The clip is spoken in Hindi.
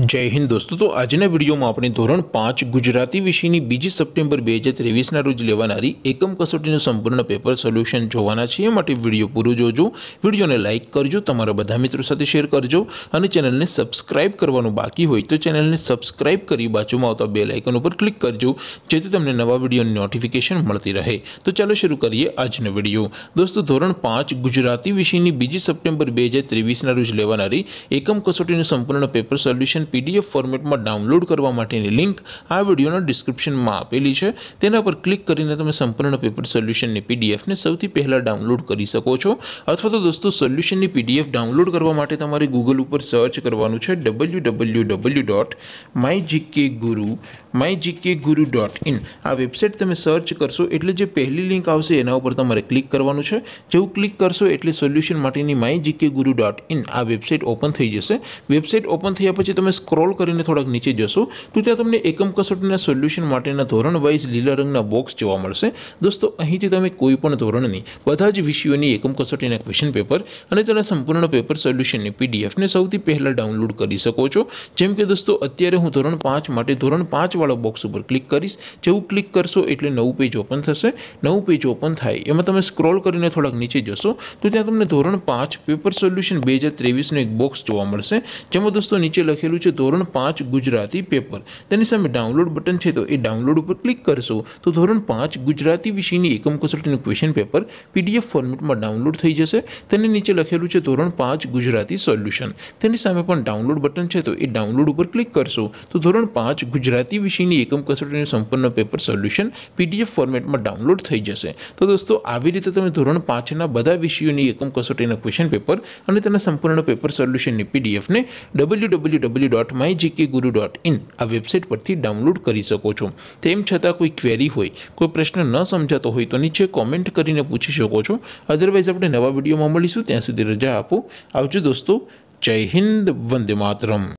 जय हिंद दोस्तों। तो आजना वीडियो में आपणे धोरण 5 गुजराती विषयनी 2 सप्टेम्बर 2023 ना रोज लेवानारी एकम कसोटीनुं संपूर्ण पेपर सोल्यूशन जोवाना छे। माटे वीडियो पूरो जोजो, वीडियो ने लाइक करजो, तमारा बधा मित्रों साथे शेर करजो अने चेनल ने सब्सक्राइब करवानुं बाकी होय तो चेनल ने सब्सक्राइब करी बाजुमां आवता बेल आइकन पर क्लिक करजो जेथी तमने नवा विडियोनी नोटिफिकेशन मळती रहे। तो चलो शुरू करिए आजनो विडियो। दोस्तों धोरण 5 गुजराती विषयनी 2 सप्टेम्बर 2023 ना रोज लेवानारी एकम कसोटीनुं संपूर्ण पेपर सोल्यूशन पीडीएफ फॉर्मेट में डाउनलॉड करवा माटेनी लिंक आ विडियोना डिस्क्रिप्शन में आपेली छे। तेना पर क्लिक करीने तमे संपूर्ण पेपर सोल्यूशन ने पीडीएफ ने सौथी पहेला डाउनलॉड करी सको छो। अथवा तो दोस्तों सोल्यूशन ने पीडीएफ डाउनलॉड करवा माटे तमारे गूगल पर सर्च करवानुं छे www.my GK guru.in। आ वेबसाइट तमे सर्च करशो एटले जे पहली लिंक आवशे एना उपर तमारे क्लिक करवानुं छे। जेवुं क्लिक करशो एटले सोल्यूशन माटेनी my GK guru.in आ वेबसाइट ओपन थई जशे। वेबसाइट ओपन थया पछी तमे स्क्रॉल करीने थोड़ाक नीचे जशो तो त्यां तमने एकम कसोटीना सोल्यूशन माटेना धोरण वाइज लीला रंगना बॉक्स जोवा मळशे। दोस्तों અહીંથી તમે કોઈ પણ ધોરણની બધા જ વિષયોની એકમ કસોટીના ક્વેશ્ચન પેપર અને તેના સંપૂર્ણ પેપર સોલ્યુશનની પીડીએફ ને સૌથી પહેલા ડાઉનલોડ કરી શકો છો। જેમ કે દોસ્તો અત્યારે હું ધોરણ 5 માટે ધોરણ 5 વાળો બોક્સ ઉપર ક્લિક કરીશ। જેવું ક્લિક કરશો એટલે નવું પેજ ઓપન થશે। નવું પેજ ઓપન થાય એમાં તમે સ્ક્રોલ કરીને થોડાક નીચે જશો તો ત્યાં તમને ધોરણ 5 પેપર સોલ્યુશન 2023 નો એક બોક્સ જોવા મળશે। જેમાં દોસ્તો નીચે લખેલું धोरण 5 गुजराती पेपर तेनी सामे डाउनलॉड बटन छे तो ए डाउनलॉड पर क्लिक करशो तो धोरण 5 गुजराती विषयनी एकम कसोटीनुं क्वेश्चन पेपर पीडीएफ फॉर्मेट में डाउनलॉड थई जशे। तेनी नीचे लखेलुं छे धोरण 5 गुजराती सोल्यूशन तेनी सामे पण डाउनलॉड बटन छे तो ए डाउनलॉड पर क्लिक करशो तो धोरण 5 गुजराती विषयनी एकम कसोटीनुं संपूर्ण पेपर सोल्यूशन पीडीएफ फॉर्मेट में डाउनलॉड थई जशे। तो दोस्तों आवी रीते तमे धोरण 5 ना बधा विषयोनी एकम कसोटीना क्वेश्चन पेपर अने तेना संपूर्ण पेपर सोल्यूशननी पीडीएफ ने www.mygkguru.in आ वेबसाइट परथी डाउनलॉड करी सको छो। तेम छतां कोई क्वेरी होय, कोई प्रश्न न समजातो होय तो नीचे कॉमेंट करीने पूछी शको छो। अदरवाइज आपणे नवा विडियोमां मळीशुं। त्यां सुधी रजा आपो। आवजो दोस्तों। जय हिंद, वंदे मातरम।